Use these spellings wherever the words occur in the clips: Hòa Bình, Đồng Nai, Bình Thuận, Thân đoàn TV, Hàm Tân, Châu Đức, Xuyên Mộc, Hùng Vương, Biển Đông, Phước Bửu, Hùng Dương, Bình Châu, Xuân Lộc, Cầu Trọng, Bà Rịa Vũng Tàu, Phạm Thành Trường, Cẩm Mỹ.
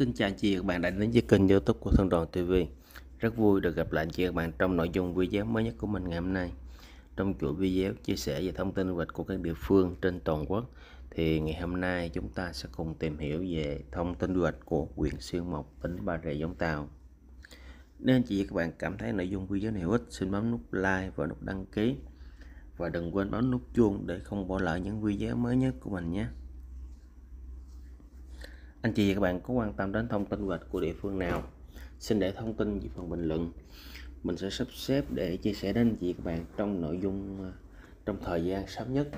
Xin chào anh chị và các bạn đã đến với kênh YouTube của Thân đoàn TV. Rất vui được gặp lại anh chị và các bạn trong nội dung video mới nhất của mình ngày hôm nay. Trong chuỗi video chia sẻ về thông tin du lịch của các địa phương trên toàn quốc, thì ngày hôm nay chúng ta sẽ cùng tìm hiểu về thông tin du lịch của huyện Xuyên Mộc, tỉnh Bà Rịa Vũng Tàu. Nếu anh chị và các bạn cảm thấy nội dung video này hữu ích, xin bấm nút like và nút đăng ký. Và đừng quên bấm nút chuông để không bỏ lỡ những video mới nhất của mình nhé. Anh chị và các bạn có quan tâm đến thông tin du lịch của địa phương nào, xin để thông tin dưới phần bình luận. Mình sẽ sắp xếp để chia sẻ đến anh chị và các bạn trong nội dung trong thời gian sớm nhất.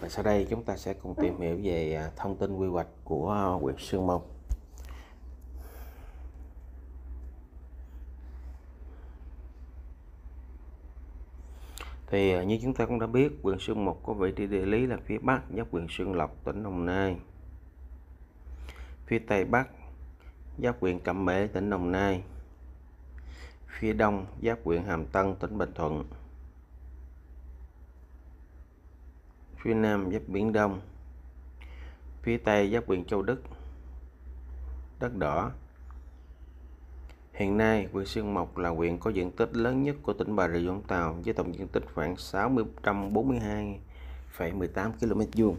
Và sau đây chúng ta sẽ cùng tìm hiểu về thông tin quy hoạch của huyện Xuyên Mộc. Thì như chúng ta cũng đã biết, huyện Xuyên Mộc có vị trí địa lý là phía bắc giáp huyện Xuân Lộc, tỉnh Đồng Nai, phía tây bắc giáp huyện Cẩm Mỹ, tỉnh Đồng Nai, phía đông giáp huyện Hàm Tân, tỉnh Bình Thuận, phía nam giáp Biển Đông, phía tây giáp huyện Châu Đức, Đất Đỏ. Hiện nay, huyện Xuyên Mộc là huyện có diện tích lớn nhất của tỉnh Bà Rịa Vũng Tàu với tổng diện tích khoảng 642,18 km².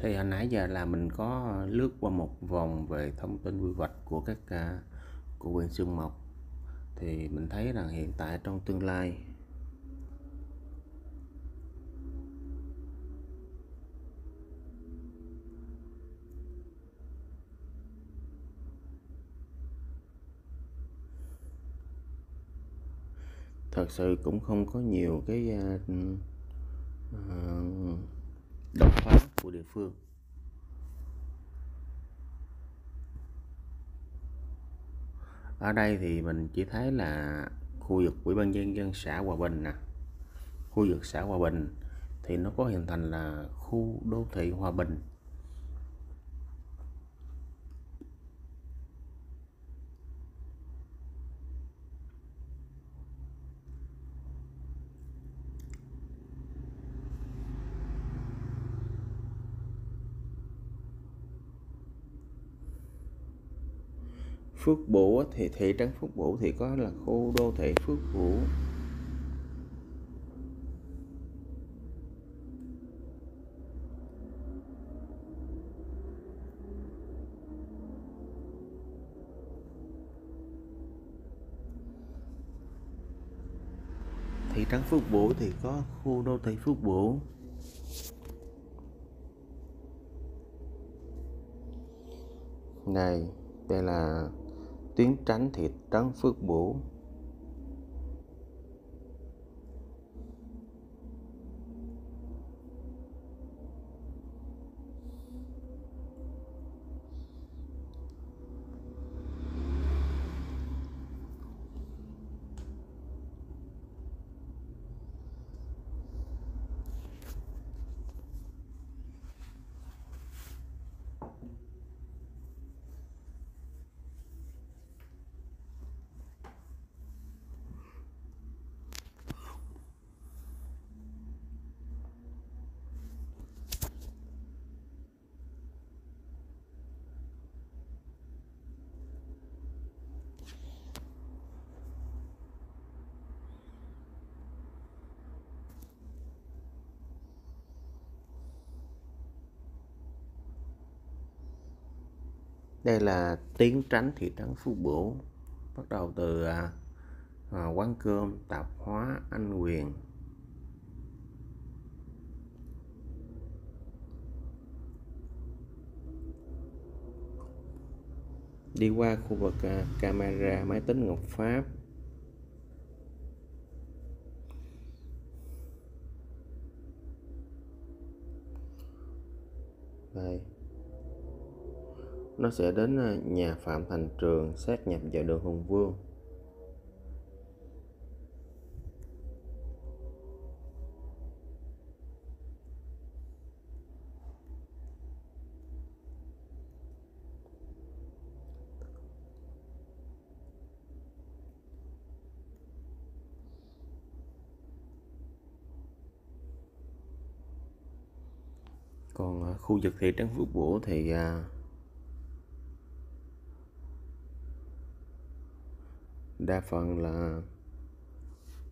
Thì hồi nãy giờ là mình có lướt qua một vòng về thông tin quy hoạch của huyện Xuyên Mộc, thì mình thấy rằng hiện tại trong tương lai thật sự cũng không có nhiều cái đột phá của địa phương. Ở đây thì mình chỉ thấy là khu vực Ủy ban nhân dân xã Hòa Bình nè. Khu vực xã Hòa Bình thì nó có hình thành là khu đô thị Hòa Bình. Phước Bửu thì thị trấn Phước Bửu thì có là khu đô thị Phước Bửu. Thị trấn Phước Bửu thì có khu đô thị Phước Bửu. Này, đây là tuyến tránh thị trấn Phước Bửu. Đây là tuyến tránh thị trấn Phước Bửu, bắt đầu từ quán cơm, tạp hóa, Anh Quyền. Đi qua khu vực camera, máy tính Ngọc Pháp. Đây, nó sẽ đến nhà Phạm Thành Trường, sát nhập vào đường Hùng Vương. Còn ở khu vực thị trấn Phước Bửu thì đa phần là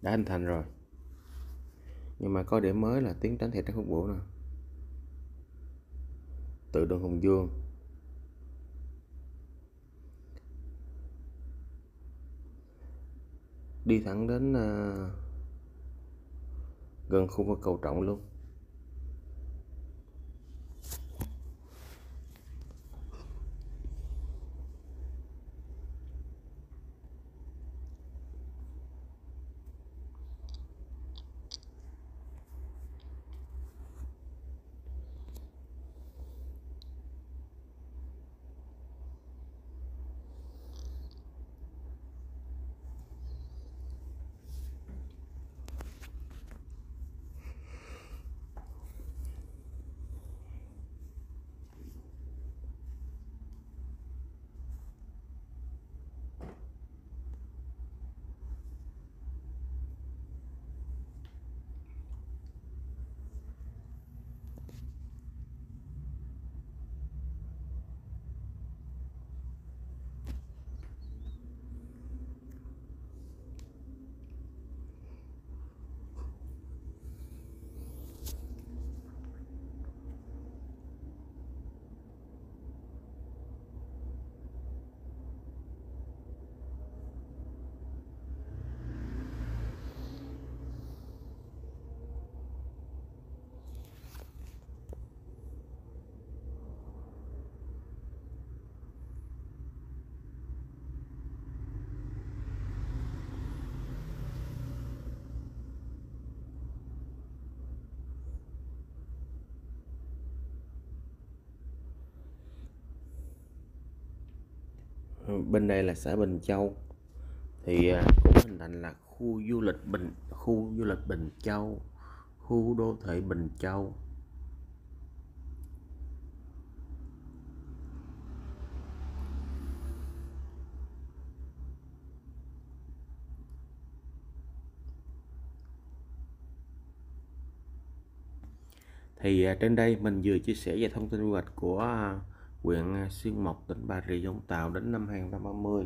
đã hình thành rồi, nhưng mà có điểm mới là tuyến tránh thị trấn Phước Bửu nè, từ đường Hùng Dương. Đi thẳng đến gần khu vực cầu Trọng luôn. bên đây là xã Bình Châu, thì cũng hình thành là khu du lịch Bình Châu, khu đô thị Bình Châu. Thì trên đây mình vừa chia sẻ về thông tin quy hoạch của huyện Xuyên Mộc, tỉnh Bà Rịa Vũng Tàu đến năm 2030.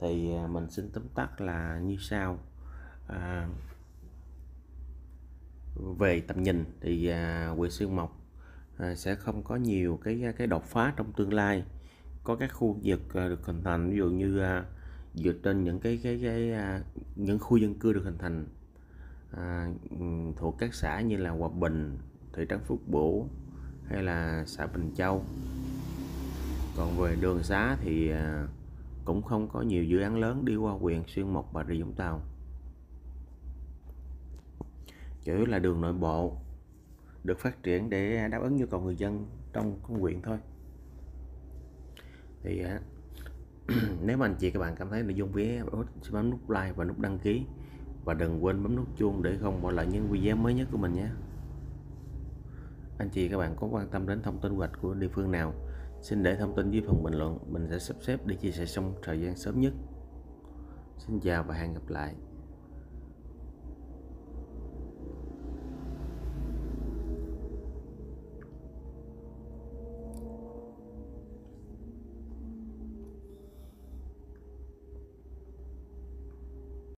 Thì mình xin tóm tắt là như sau. Về tầm nhìn thì huyện Xuyên Mộc sẽ không có nhiều cái đột phá trong tương lai. Có các khu vực được hình thành, ví dụ như dựa trên những những khu dân cư được hình thành thuộc các xã như là Hòa Bình, thị trấn Phước Bửu hay là xã Bình Châu. Còn về đường xá thì cũng không có nhiều dự án lớn đi qua huyện Xuyên Mộc, Bà Rịa Vũng Tàu. Chủ yếu là đường nội bộ được phát triển để đáp ứng nhu cầu người dân trong huyện thôi. Thì nếu mà anh chị các bạn cảm thấy nội dung video hữu ích, xin bấm nút like và nút đăng ký, và đừng quên bấm nút chuông để không bỏ lỡ những video mới nhất của mình nhé. Anh chị các bạn có quan tâm đến thông tin quy hoạch của địa phương nào, xin để thông tin dưới phần bình luận, mình sẽ sắp xếp để chia sẻ trong thời gian sớm nhất. Xin chào và hẹn gặp lại.